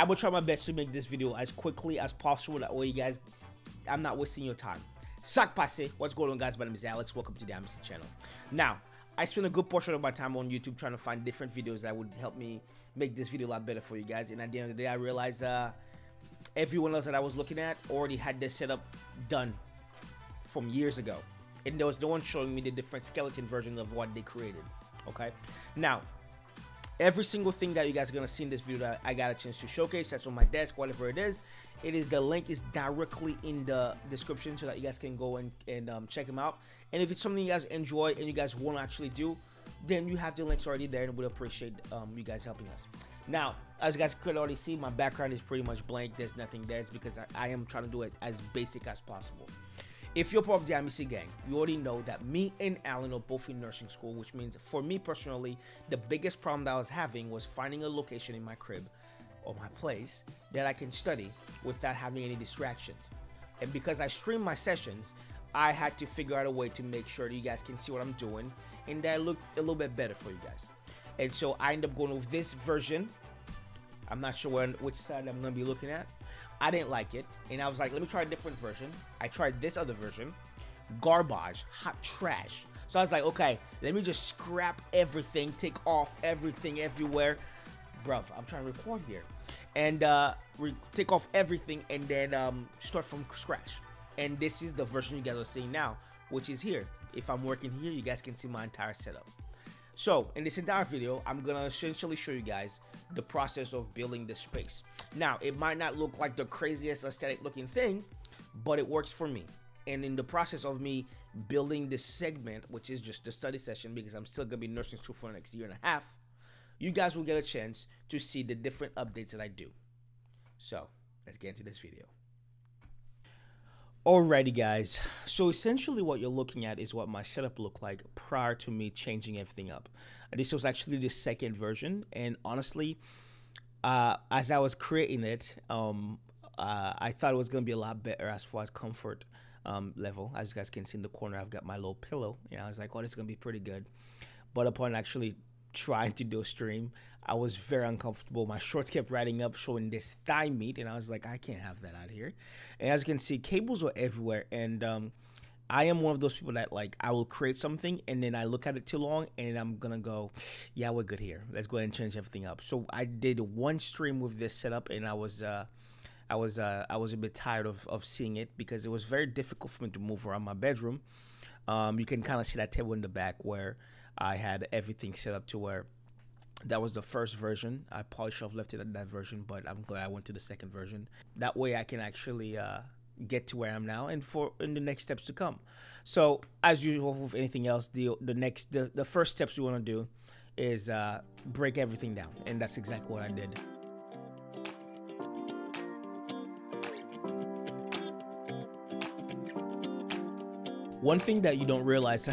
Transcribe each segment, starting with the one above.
I will try my best to make this video as quickly as possible. That way, you guys, I'm not wasting your time. Sac passé, what's going on, guys? My name is Alex. Welcome to the Amicy channel. Now, I spend a good portion of my time on YouTube trying to find different videos that would help me make this video a lot better for you guys. And at the end of the day, I realized everyone else that I was looking at already had their setup done from years ago. And there was no one showing me the different skeleton version of what they created. Okay? Now, every single thing that you guys are going to see in this video that I got a chance to showcase, that's on my desk, whatever it is, the link is directly in the description so that you guys can go and check them out. And if it's something you guys enjoy and you guys want to actually do, then you have the links already there, and we'd appreciate you guys helping us. Now, as you guys could already see, my background is pretty much blank. There's nothing there. It's because I am trying to do it as basic as possible. If you're part of the Amicy gang, you already know that me and Allen are both in nursing school, which means for me personally, the biggest problem that I was having was finding a location in my crib or my place that I can study without having any distractions. And because I stream my sessions, I had to figure out a way to make sure that you guys can see what I'm doing and that it looked a little bit better for you guys. And so I ended up going with this version. I'm not sure which side I'm going to be looking at. I didn't like it, and I was like, let me try a different version. I tried this other version, garbage, hot trash. So I was like, okay, let me just scrap everything, take off everything everywhere. Bruv, I'm trying to record here. And take off everything and then start from scratch. And this is the version you guys are seeing now, which is here. If I'm working here, you guys can see my entire setup. So, in this entire video, I'm going to essentially show you guys the process of building this space. Now, it might not look like the craziest aesthetic looking thing, but it works for me. And in the process of me building this segment, which is just the study session, because I'm still going to be nursing school for the next year and a half, you guys will get a chance to see the different updates that I do. So, let's get into this video. Alrighty guys, so essentially what you're looking at is what my setup looked like prior to me changing everything up. This was actually the second version, and honestly, as I was creating it, I thought it was going to be a lot better as far as comfort level. As you guys can see in the corner, I've got my little pillow, and I was like, oh, this is going to be pretty good. But upon actually trying to do a stream, I was very uncomfortable. My shorts kept riding up, showing this thigh meat, and I was like, I can't have that out here. And as you can see, cables are everywhere, and I am one of those people that, like, I will create something and then I look at it too long and I'm gonna go, yeah, we're good here, let's go ahead and change everything up. So I did one stream with this setup, and I was a bit tired of seeing it because it was very difficult for me to move around my bedroom. You can kind of see that table in the back where I had everything set up to where that was the first version. I probably should have left it at that version, but I'm glad I went to the second version. That way I can actually get to where I'm now and for in the next steps to come. So as usual with anything else, the first steps we want to do is break everything down, and that's exactly what I did. One thing that you don't realize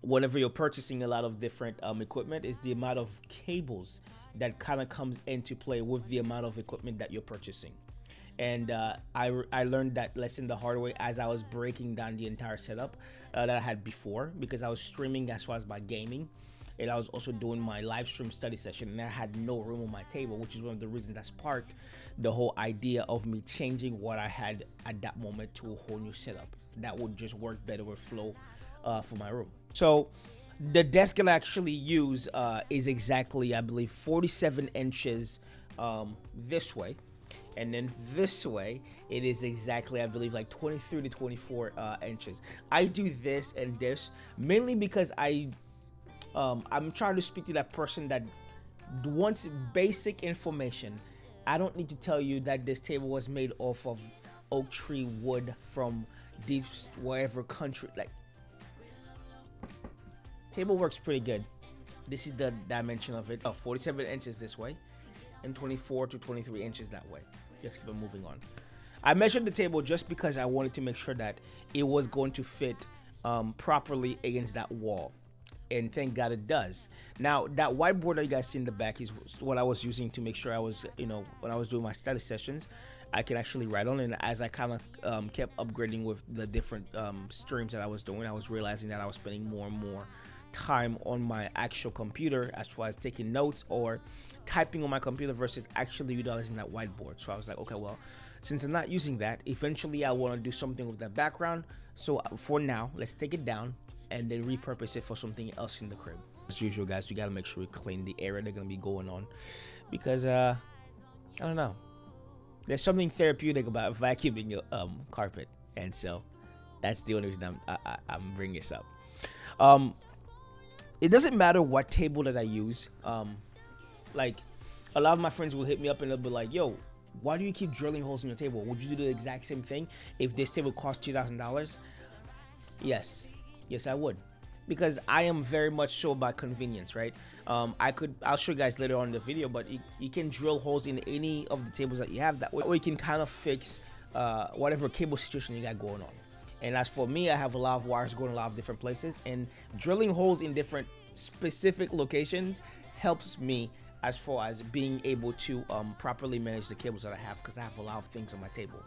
whenever you're purchasing a lot of different equipment is the amount of cables that kind of comes into play with the amount of equipment that you're purchasing. And I learned that lesson the hard way as I was breaking down the entire setup that I had before, because I was streaming as far as my gaming, and I was also doing my live stream study session, and I had no room on my table, which is one of the reasons that sparked the whole idea of me changing what I had at that moment to a whole new setup that would just work better with flow for my room. So the desk that I actually use is exactly, I believe, 47 inches this way, and then this way it is exactly, I believe, like 23 to 24 inches. I do this and this mainly because I'm trying to speak to that person that wants basic information. I don't need to tell you that this table was made off of oak tree wood from deep wherever country. Like, table works pretty good. This is the dimension of it. 47 inches this way and 24 to 23 inches that way. Let's keep on moving on. I measured the table just because I wanted to make sure that it was going to fit properly against that wall. And thank God it does. Now, that whiteboard that you guys see in the back is what I was using to make sure I was, you know, when I was doing my study sessions, I could actually write on. And as I kind of kept upgrading with the different streams that I was doing, I was realizing that I was spending more and more time on my actual computer as far as taking notes or typing on my computer versus actually utilizing that whiteboard. So I was like, okay, well, since I'm not using that, eventually I want to do something with that background. So for now, let's take it down and then repurpose it for something else in the crib. As usual, guys, you gotta make sure you clean the area they're gonna be going on, because I don't know, there's something therapeutic about vacuuming your carpet, and so that's the only reason I'm bringing this up. It doesn't matter what table that I use. Like, a lot of my friends will hit me up and they'll be like, yo, why do you keep drilling holes in your table? Would you do the exact same thing if this table cost $2,000? Yes. Yes, I would. Because I am very much so about convenience, right? I'll show you guys later on in the video, but you can drill holes in any of the tables that you have. That way, or you can kind of fix whatever cable situation you got going on. And as for me, I have a lot of wires going a lot of different places, and drilling holes in different specific locations helps me as far as being able to properly manage the cables that I have, because I have a lot of things on my table.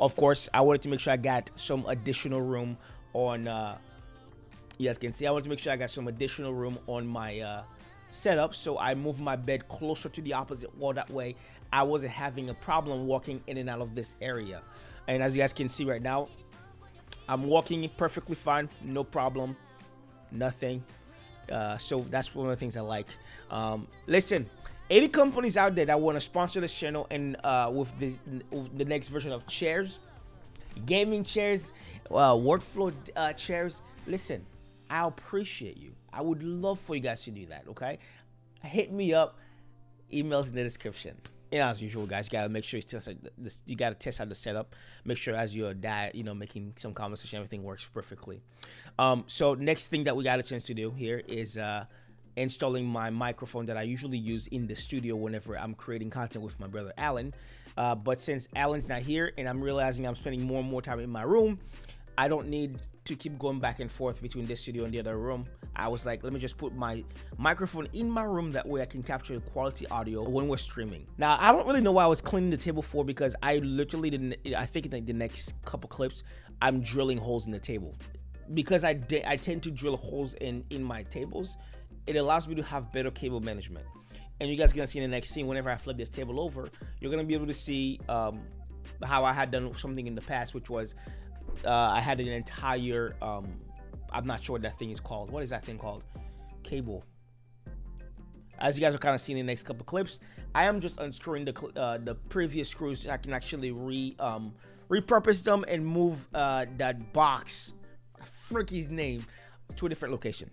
Of course, I wanted to make sure I got some additional room on, you guys can see, I wanted to make sure I got some additional room on my setup, so I moved my bed closer to the opposite wall. That way, I wasn't having a problem walking in and out of this area. And as you guys can see right now, I'm walking perfectly fine, no problem, nothing. So that's one of the things I like. Listen, any companies out there that want to sponsor this channel and with the next version of chairs, gaming chairs, workflow chairs, listen, I appreciate you. I would love for you guys to do that, okay? Hit me up, emails in the description. And as usual, guys, you gotta make sure you gotta test out the setup. Make sure as your dad, you know, making some conversation, everything works perfectly. So next thing that we got a chance to do here is installing my microphone that I usually use in the studio whenever I'm creating content with my brother Allen. But since Allen's not here and I'm realizing I'm spending more and more time in my room, I don't need to keep going back and forth between this studio and the other room. I was like, let me just put my microphone in my room, that way I can capture the quality audio when we're streaming. Now, I don't really know why I was cleaning the table for, because I literally didn't, I think in the next couple clips, I'm drilling holes in the table. Because I tend to drill holes in my tables, it allows me to have better cable management. And you guys are gonna see in the next scene, whenever I flip this table over, you're gonna be able to see how I had done something in the past, which was, I had an entire, I'm not sure what that thing is called. What is that thing called? Cable. As you guys are kind of seeing in the next couple clips, I am just unscrewing the previous screws so I can actually repurpose them and move that box, I frick his name, to a different location.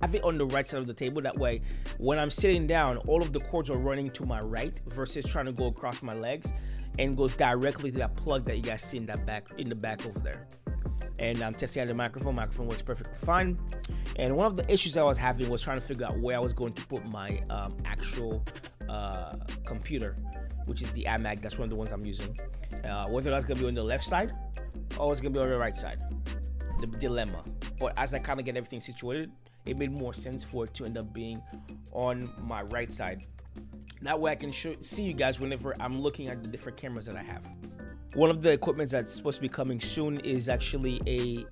I have it on the right side of the table. That way, when I'm sitting down, all of the cords are running to my right versus trying to go across my legs, and goes directly to that plug that you guys see in that back, in the back over there. And I'm testing out the microphone. Microphone works perfectly fine. And one of the issues I was having was trying to figure out where I was going to put my actual computer, which is the iMac. That's one of the ones I'm using. Whether that's gonna be on the left side or it's gonna be on the right side, the dilemma. But as I kind of get everything situated, it made more sense for it to end up being on my right side. That way I can see you guys whenever I'm looking at the different cameras that I have. One of the equipment that's supposed to be coming soon is actually a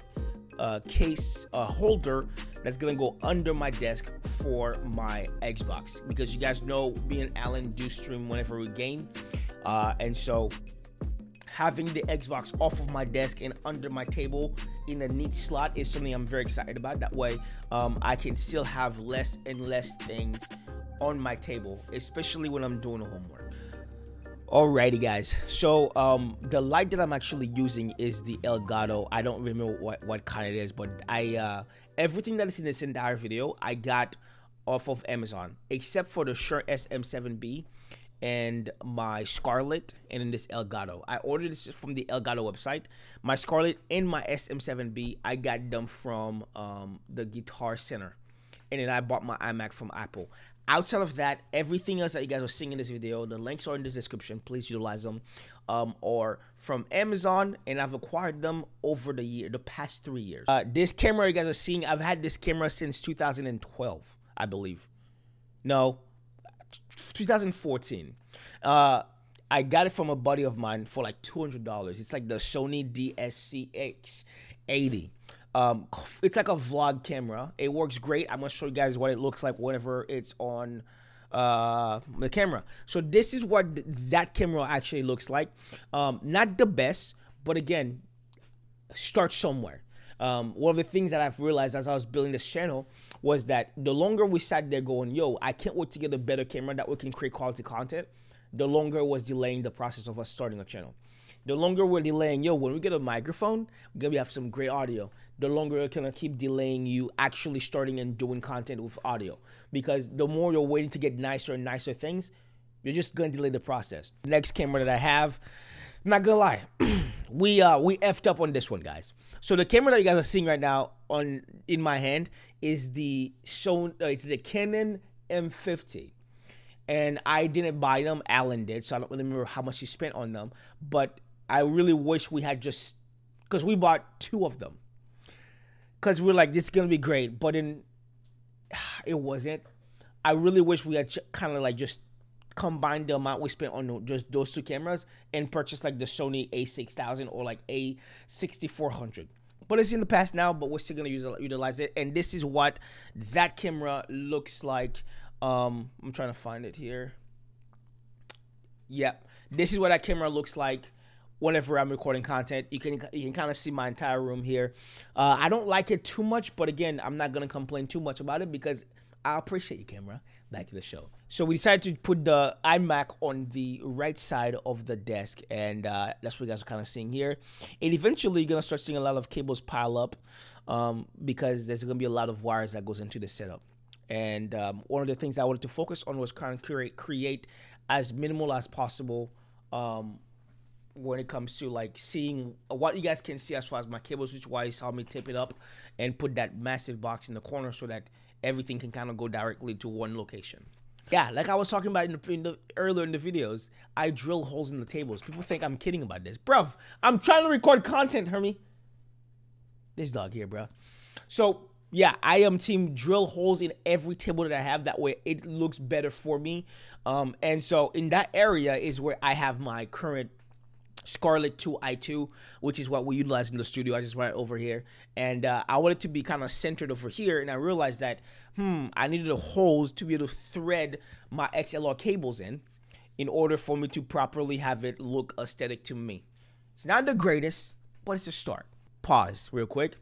case, a holder that's gonna go under my desk for my Xbox, because you guys know me and Allen do stream whenever we game, and so having the Xbox off of my desk and under my table in a neat slot is something I'm very excited about. That way I can still have less and less things on my table, especially when I'm doing homework. Alrighty, guys, so the light that I'm actually using is the Elgato. I don't remember what kind it is, but I everything that is in this entire video I got off of Amazon, except for the Shure SM7B and my Scarlett, and then this Elgato. I ordered this from the Elgato website. My Scarlett and my SM7B, I got them from the Guitar Center, and then I bought my iMac from Apple. Outside of that, everything else that you guys are seeing in this video, the links are in the description. Please utilize them, or from Amazon, and I've acquired them over the past 3 years. This camera you guys are seeing, I've had this camera since 2012, I believe. No, 2014. I got it from a buddy of mine for like $200. It's like the Sony DSC-X80. It's like a vlog camera. It works great. I'm going to show you guys what it looks like whenever it's on the camera. So this is what that camera actually looks like. Not the best, but again, start somewhere. One of the things that I've realized as I was building this channel was that the longer we sat there going, yo, I can't wait to get a better camera that we can create quality content, the longer was delaying the process of us starting a channel. The longer we're delaying, yo, when we get a microphone, we're going to have some great audio. The longer it's going to keep delaying you actually starting and doing content with audio. Because the more you're waiting to get nicer and nicer things, you're just going to delay the process. Next camera that I have, I'm not going to lie, we effed up on this one, guys. So the camera that you guys are seeing right now in my hand is the Sony, it's the Canon M50. And I didn't buy them, Allen did, so I don't really remember how much he spent on them. But I really wish we had just, because we bought two of them. Because we're like, this is going to be great, but it wasn't. I really wish we had kind of like just combined the amount we spent on just those two cameras and purchased like the Sony A6000 or like A6400. But it's in the past now, but we're still going to utilize it. And this is what that camera looks like. I'm trying to find it here. Yep. Yeah, this is what that camera looks like whenever I'm recording content. You can kind of see my entire room here. I don't like it too much, but again, I'm not going to complain too much about it because I appreciate you, camera. Back to the show. So we decided to put the iMac on the right side of the desk, and that's what you guys are kind of seeing here. And eventually, you're going to start seeing a lot of cables pile up because there's going to be a lot of wires that goes into the setup. And one of the things I wanted to focus on was kind of create as minimal as possible when it comes to like seeing what you guys can see as far as my cables, which is why you saw me tape it up and put that massive box in the corner so that everything can kind of go directly to one location. Yeah, like I was talking about earlier in the videos, I drill holes in the tables. People think I'm kidding about this. Bruv, I'm trying to record content, Hermie. This dog here, bruh. So yeah, I am team drill holes in every table that I have. That way it looks better for me. And so in that area is where I have my current Scarlett 2i2, which is what we utilize in the studio. I just brought it over here. And I wanted to be kind of centered over here. And I realized that, I needed the holes to be able to thread my XLR cables in order for me to properly have it look aesthetic to me. It's not the greatest, but it's a start. Pause real quick.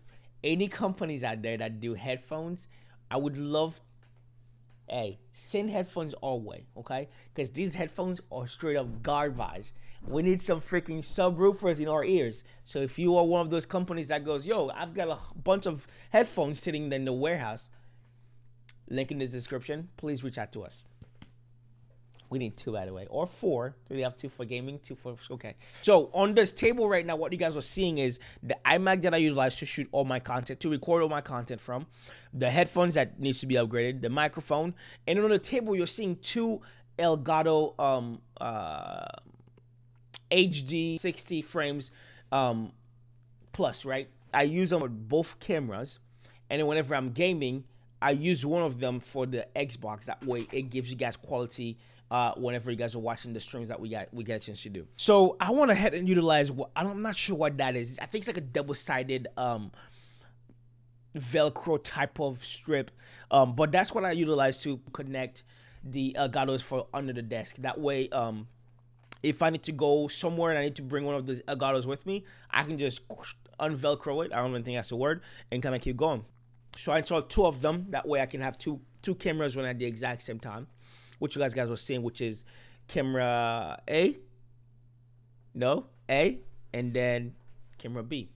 Any companies out there that do headphones, I would love, hey, send headphones our way, okay? Because these headphones are straight up garbage. We need some freaking subwoofers in our ears. So if you are one of those companies that goes, yo, I've got a bunch of headphones sitting in the warehouse, link in the description, please reach out to us. We need two, by the way, or four. Do we have two for gaming, two for, okay. So on this table right now, what you guys are seeing is the iMac that I utilize to shoot all my content, to record all my content from, the headphones that needs to be upgraded, the microphone, and on the table, you're seeing two Elgato HD 60 frames plus, right? I use them with both cameras, and then whenever I'm gaming, I use one of them for the Xbox. That way it gives you guys quality whenever you guys are watching the streams that we got a chance to do. So I went ahead and utilize what, I'm not sure what that is. I think it's like a double-sided Velcro type of strip. But that's what I utilize to connect the Elgatos for under the desk. That way, if I need to go somewhere and I need to bring one of the Elgatos with me, I can just unvelcro it. I don't even think that's a word, and kind of keep going. So I installed two of them. That way I can have two cameras running at the exact same time, which you guys were seeing, which is camera A, and then camera B.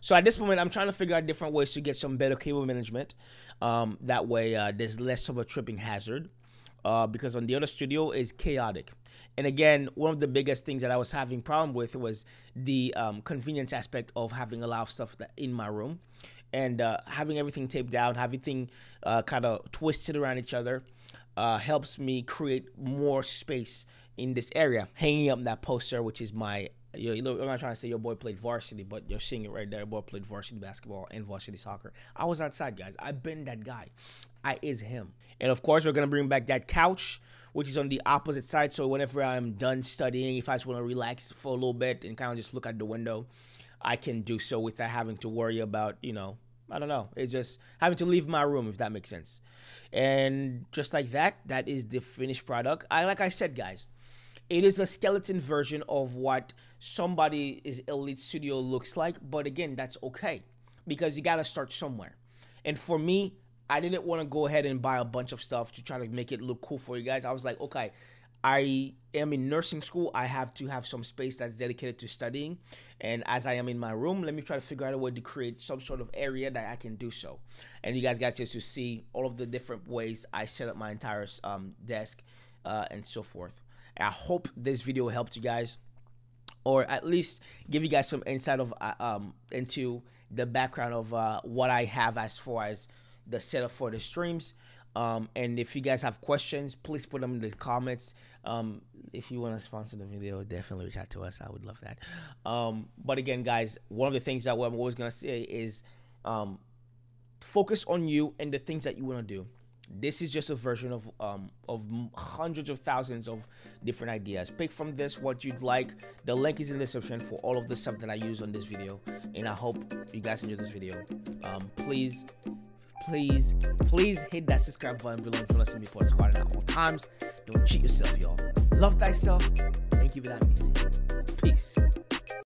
So at this moment, I'm trying to figure out different ways to get some better cable management. That way there's less of a tripping hazard because on the other studio is chaotic. And again, one of the biggest things that I was having problem with was the convenience aspect of having a lot of stuff that in my room. And having everything taped down, having everything kind of twisted around each other helps me create more space in this area. Hanging up that poster, which is my, I'm not trying to say your boy played varsity, but you're seeing it right there. Your boy played varsity basketball and varsity soccer. I was outside, guys. I've been that guy. I is him. And of course, we're going to bring back that couch, which is on the opposite side. So whenever I'm done studying, if I just want to relax for a little bit and kind of just look out the window, I can do so without having to worry about, you know, I don't know. It's just having to leave my room, if that makes sense. And just like that, that is the finished product. Like I said, guys, it is a skeleton version of what somebody's Elite Studio looks like. But again, that's okay, because you got to start somewhere. And for me, I didn't want to go ahead and buy a bunch of stuff to try to make it look cool for you guys. I was like, okay, I am in nursing school. I have to have some space that's dedicated to studying. And as I am in my room, let me try to figure out a way to create some sort of area that I can do so. And you guys got a chance to see all of the different ways I set up my entire desk and so forth. I hope this video helped you guys, or at least give you guys some insight of into the background of what I have as far as the setup for the streams. And if you guys have questions, please put them in the comments. If you want to sponsor the video, definitely reach out to us. I would love that. But again, guys, one of the things that I'm always going to say is focus on you and the things that you want to do. This is just a version of hundreds of thousands of different ideas. Pick from this what you'd like. The link is in the description for all of the stuff that I use on this video. And I hope you guys enjoyed this video. Please hit that subscribe button below to listen to me for the squad at all times. Don't cheat yourself, y'all. Love thyself. Thank you for that, Amicy. Peace.